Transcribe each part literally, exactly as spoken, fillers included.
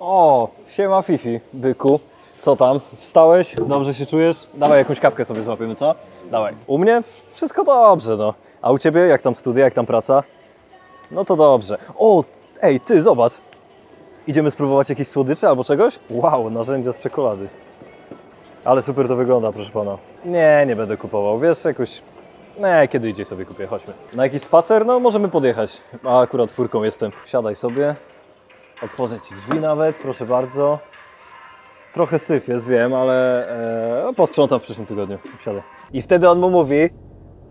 O, siema Fifi, byku. Co tam? Wstałeś? Dobrze się czujesz? Dawaj jakąś kawkę sobie złapiemy, co? Dawaj. U mnie wszystko dobrze, no. A u Ciebie? Jak tam studia, jak tam praca? No to dobrze. O, ej, Ty, zobacz. Idziemy spróbować jakieś słodycze albo czegoś? Wow, narzędzia z czekolady. Ale super to wygląda, proszę Pana. Nie, nie będę kupował, wiesz, jakoś... Nie, kiedy idzie sobie kupię, chodźmy. Na jakiś spacer? No, możemy podjechać. A akurat furką jestem. Siadaj sobie. Otworzę Ci drzwi nawet, proszę bardzo. Trochę syf jest, wiem, ale e, posprzątam w przyszłym tygodniu. Wsiadę. I wtedy on mu mówi,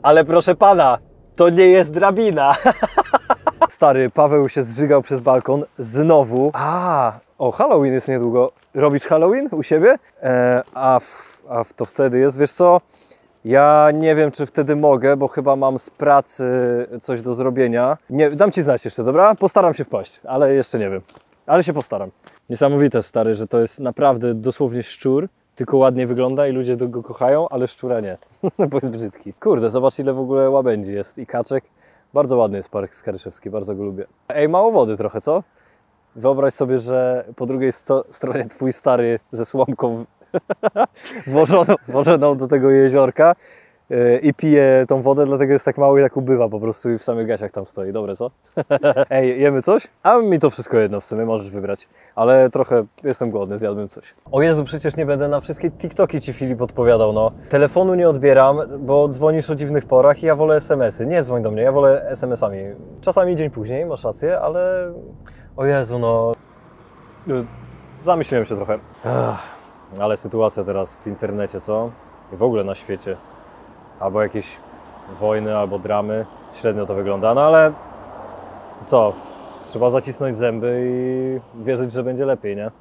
ale proszę Pana, to nie jest drabina. Stary, Paweł się zżygał przez balkon. Znowu. A, o, Halloween jest niedługo. Robisz Halloween u siebie? E, a, w, a w to wtedy jest, wiesz co? Ja nie wiem, czy wtedy mogę, bo chyba mam z pracy coś do zrobienia. Nie, dam Ci znać jeszcze, dobra? Postaram się wpaść, ale jeszcze nie wiem. Ale się postaram. Niesamowite, stary, że to jest naprawdę dosłownie szczur, tylko ładnie wygląda i ludzie go kochają, ale szczura nie, bo jest brzydki. Kurde, zobacz ile w ogóle łabędzi jest i kaczek. Bardzo ładny jest park Skaryszewski, bardzo go lubię. Ej, mało wody trochę, co? Wyobraź sobie, że po drugiej sto stronie twój stary ze słomką włożoną, włożoną do tego jeziorka yy, i pije tą wodę, dlatego jest tak mały, jak ubywa po prostu i w samych gaciach tam stoi. Dobre, co? Ej, jemy coś? A mi to wszystko jedno w sumie, możesz wybrać. Ale trochę jestem głodny, zjadłbym coś. O Jezu, przecież nie będę na wszystkie TikToki Ci Filip odpowiadał, no. Telefonu nie odbieram, bo dzwonisz o dziwnych porach i ja wolę es em esy. Nie dzwoń do mnie, ja wolę es em esami. Czasami dzień później, masz rację, ale... O Jezu, no... Zamyśliłem się trochę. Ech. Ale sytuacja teraz w internecie, co? I w ogóle na świecie. Albo jakieś wojny, albo dramy. Średnio to wygląda, no ale co? Trzeba zacisnąć zęby i wierzyć, że będzie lepiej, nie?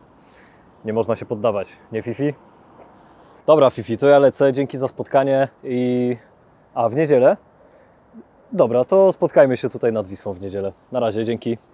Nie można się poddawać. Nie, Fifi? Dobra, Fifi, to ja lecę. Dzięki za spotkanie i... A, w niedzielę? Dobra, to spotkajmy się tutaj nad Wisłą w niedzielę. Na razie, dzięki.